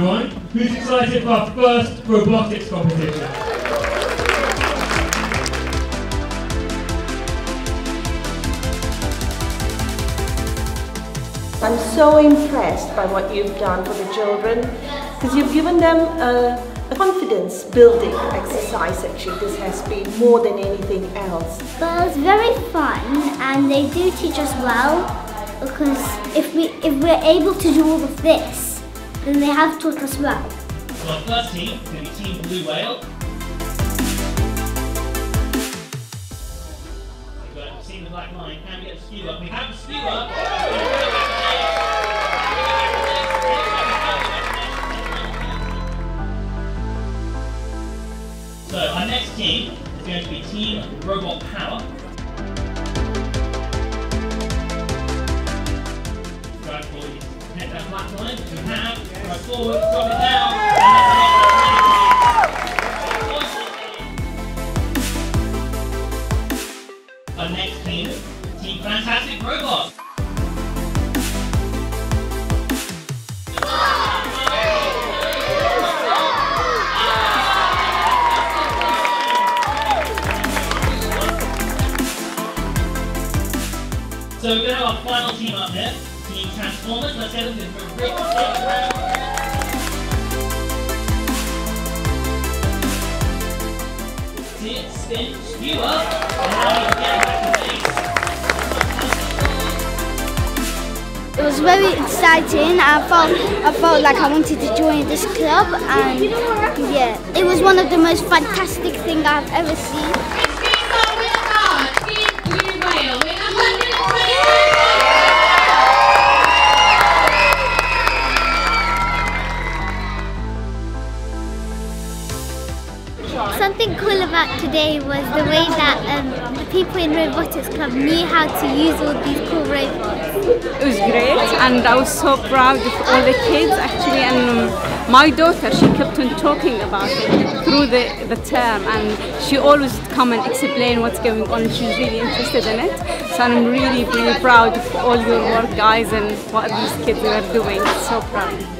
everyone. Who's excited for our first robotics competition? I'm so impressed by what you've done for the children, because you've given them a confidence building exercise. Actually, this has been more than anything else. Well, it's very fun, and they do teach us well, because if we're able to do all of this, then they have taught us well. So our first team is going to be Team Blue Whale. We've got Team The Black Line, and we get the skew up. We have the skew up. So our next team is going to be Team Robot Power. Drive forward, head that black line, we have, drive forward, drop it down, and that's our next team, Team Fantastic Robot. So we're going to have our final team up there, Team Transformers. Let's get them to do a great round. Sit, spin, skew up, and now you get back to base. It was very exciting. I felt like I wanted to join this club, and yeah, it was one of the most fantastic things I've ever seen. Something cool about today was the way that the people in Robotics Club knew how to use all these cool robots. It was great, and I was so proud of all the kids actually, and my daughter, she kept on talking about it through the term, and she always come and explain what's going on. She's really interested in it, so I'm really proud of all your work, guys, and what these kids are doing. So proud.